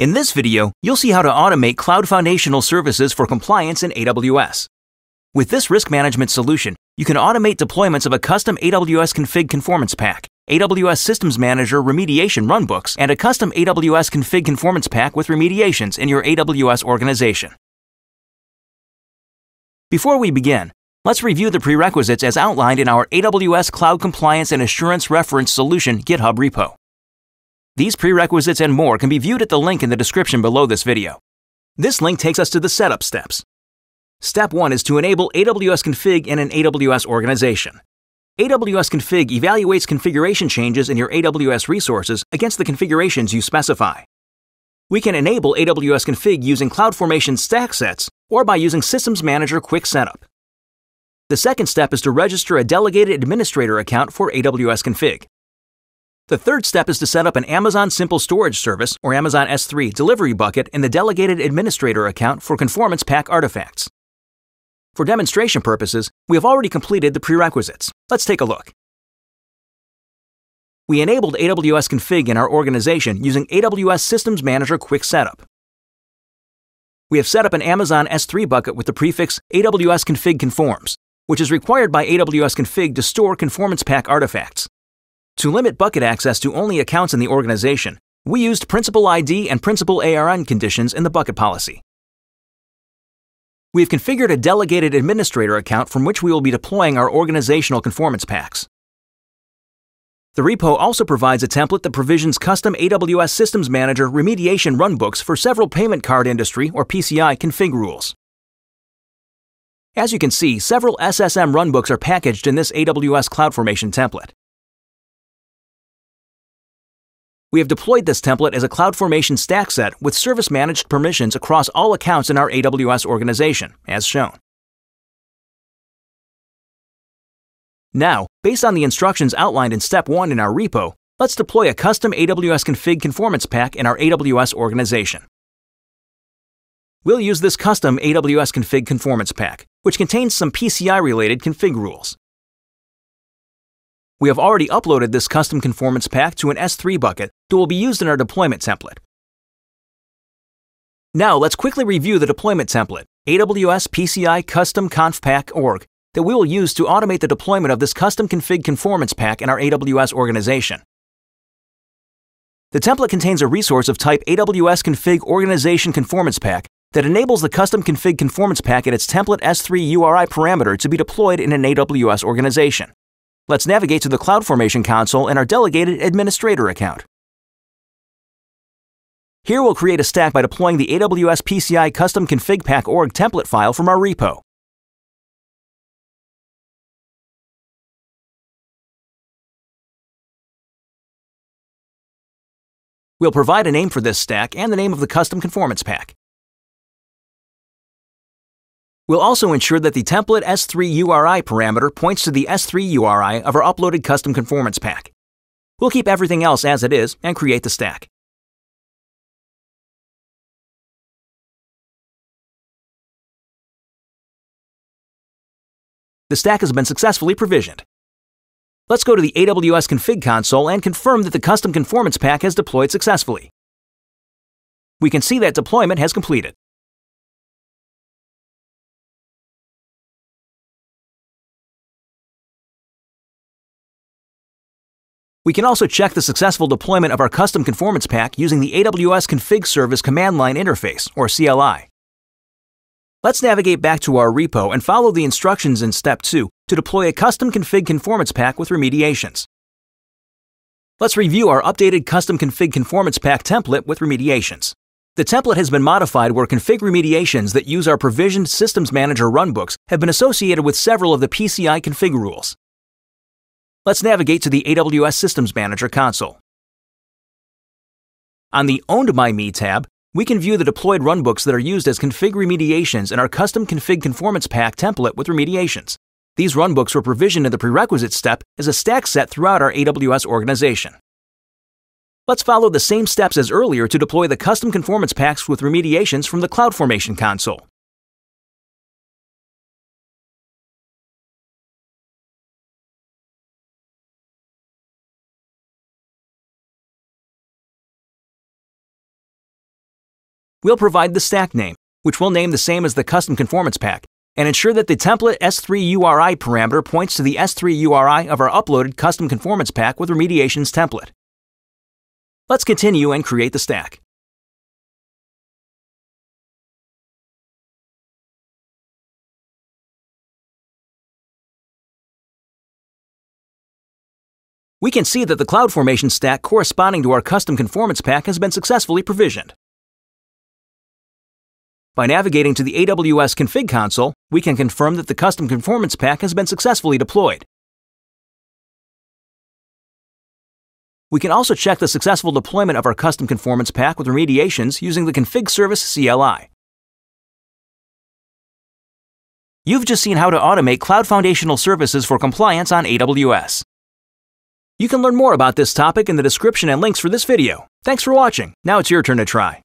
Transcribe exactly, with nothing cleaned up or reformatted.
In this video, you'll see how to automate cloud foundational services for compliance in A W S. With this risk management solution, you can automate deployments of a custom A W S Config Conformance Pack, A W S Systems Manager Remediation Runbooks, and a custom A W S Config Conformance Pack with remediations in your A W S organization. Before we begin, let's review the prerequisites as outlined in our A W S Cloud Compliance and Assurance Reference Solution GitHub repo. These prerequisites and more can be viewed at the link in the description below this video. This link takes us to the setup steps. Step one is to enable A W S Config in an A W S organization. A W S Config evaluates configuration changes in your A W S resources against the configurations you specify. We can enable A W S Config using CloudFormation Stack Sets or by using Systems Manager Quick Setup. The second step is to register a delegated administrator account for A W S Config. The third step is to set up an Amazon Simple Storage Service or Amazon S three delivery bucket in the Delegated Administrator account for Conformance Pack artifacts. For demonstration purposes, we have already completed the prerequisites. Let's take a look. We enabled A W S Config in our organization using A W S Systems Manager Quick Setup. We have set up an Amazon S three bucket with the prefix A W S Config Conforms, which is required by A W S Config to store Conformance Pack artifacts. To limit bucket access to only accounts in the organization, we used Principal I D and Principal A R N conditions in the bucket policy. We have configured a delegated administrator account from which we will be deploying our organizational conformance packs. The repo also provides a template that provisions custom A W S Systems Manager remediation runbooks for several payment card industry or P C I config rules. As you can see, several S S M runbooks are packaged in this A W S CloudFormation template. We have deployed this template as a CloudFormation stack set with service-managed permissions across all accounts in our A W S organization, as shown. Now, based on the instructions outlined in Step one in our repo, let's deploy a custom A W S Config Conformance Pack in our A W S organization. We'll use this custom A W S Config Conformance Pack, which contains some P C I-related config rules. We have already uploaded this custom conformance pack to an S three bucket that will be used in our deployment template. Now let's quickly review the deployment template, A W S P C I Custom Conf Pack Org, that we will use to automate the deployment of this custom config conformance pack in our A W S organization. The template contains a resource of type A W S Config Organization Conformance Pack that enables the custom config conformance pack at its template S three U R I parameter to be deployed in an A W S organization. Let's navigate to the CloudFormation console and our delegated administrator account. Here we'll create a stack by deploying the A W S P C I Custom Config Pack Org template file from our repo. We'll provide a name for this stack and the name of the custom conformance pack. We'll also ensure that the template S three U R I parameter points to the S three U R I of our uploaded custom conformance pack. We'll keep everything else as it is and create the stack. The stack has been successfully provisioned. Let's go to the A W S Config console and confirm that the custom conformance pack has deployed successfully. We can see that deployment has completed. We can also check the successful deployment of our custom conformance pack using the A W S Config Service Command Line Interface, or C L I. Let's navigate back to our repo and follow the instructions in Step two to deploy a custom config conformance pack with remediations. Let's review our updated custom config conformance pack template with remediations. The template has been modified where config remediations that use our provisioned Systems Manager runbooks have been associated with several of the P C I config rules. Let's navigate to the A W S Systems Manager console. On the Owned by Me tab, we can view the deployed runbooks that are used as config remediations in our custom config conformance pack template with remediations. These runbooks were provisioned in the prerequisite step as a stack set throughout our A W S organization. Let's follow the same steps as earlier to deploy the custom conformance packs with remediations from the CloudFormation console. we'll provide the stack name, which we'll name the same as the custom conformance pack, and ensure that the template S three U R I parameter points to the S three U R I of our uploaded custom conformance pack with remediations template. Let's continue and create the stack. We can see that the CloudFormation stack corresponding to our custom conformance pack has been successfully provisioned. By navigating to the A W S Config console, we can confirm that the custom conformance pack has been successfully deployed. We can also check the successful deployment of our custom conformance pack with remediations using the Config Service C L I. You've just seen how to automate cloud foundational services for compliance on A W S. You can learn more about this topic in the description and links for this video. Thanks for watching. Now it's your turn to try.